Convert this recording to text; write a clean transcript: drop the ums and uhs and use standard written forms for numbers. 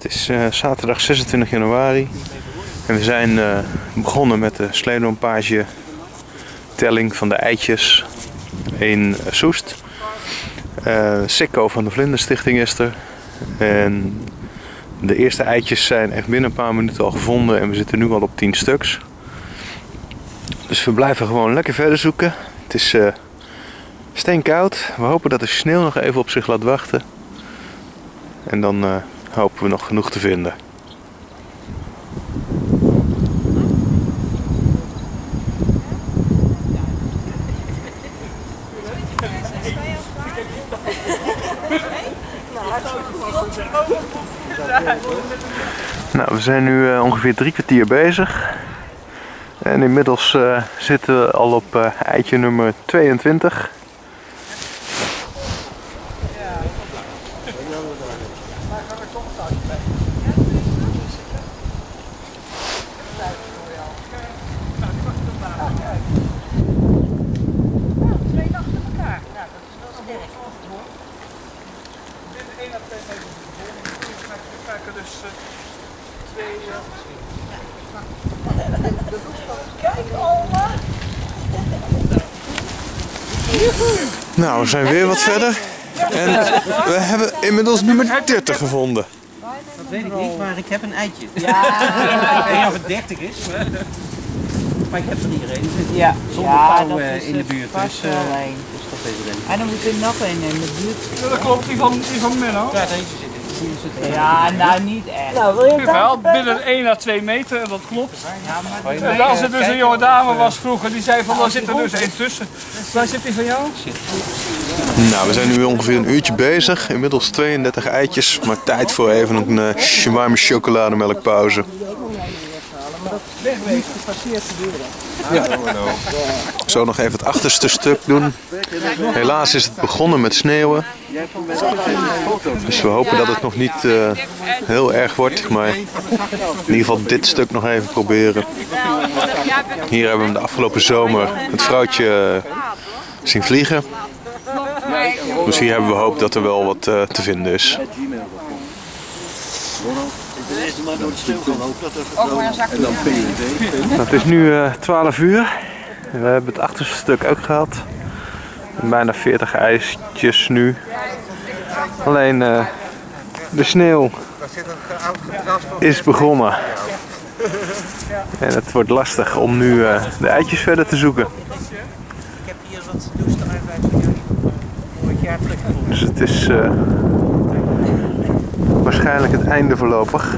Het is zaterdag 26 januari en we zijn begonnen met de Sleedoornpage telling van de eitjes in Soest. Sicco van de Vlinderstichting is er en de eerste eitjes zijn echt binnen een paar minuten al gevonden en we zitten nu al op 10 stuks. Dus we blijven gewoon lekker verder zoeken. Het is steenkoud. We hopen dat de sneeuw nog even op zich laat wachten. En dan hopen we nog genoeg te vinden. Nou, we zijn nu ongeveer 3 kwartier bezig. En inmiddels zitten we al op eitje nummer 22. Nou, we zijn weer wat verder en we hebben inmiddels nummer 30 gevonden. Dat weet ik niet, maar ik heb een eitje. Ja. Ik weet niet of het 30 is, maar ik heb er iedereen. Ja. Zonder pauw in de buurt, dus dat is het. En dan moet je er nog een in de buurt. Ja, dat klopt, die van Menno. Ja, deze zit in. Ja, nou niet echt. Nou, wil je wel, binnen 1 à 2 meter, dat klopt. Ja, en als er dus een jonge dame was vroeger, die zei van, daar zit er dus één tussen. Waar zit die van jou? Nou, we zijn nu ongeveer een uurtje bezig. Inmiddels 32 eitjes, maar tijd voor even een warme chocolademelkpauze. Ja. Zo nog even het achterste stuk doen. Helaas is het begonnen met sneeuwen. Dus we hopen dat het nog niet heel erg wordt. Maar in ieder geval dit stuk nog even proberen. Hier hebben we de afgelopen zomer het vrouwtje zien vliegen. Dus hier hebben we hoop dat er wel wat te vinden is. Nou, het is nu 12 uur. We hebben het achterste stuk ook gehad. Bijna 40 eitjes nu. Alleen de sneeuw is begonnen. En het wordt lastig om nu de eitjes verder te zoeken. Ik heb hier wat doeste arbeid voor jou. Dus het is waarschijnlijk het einde voorlopig.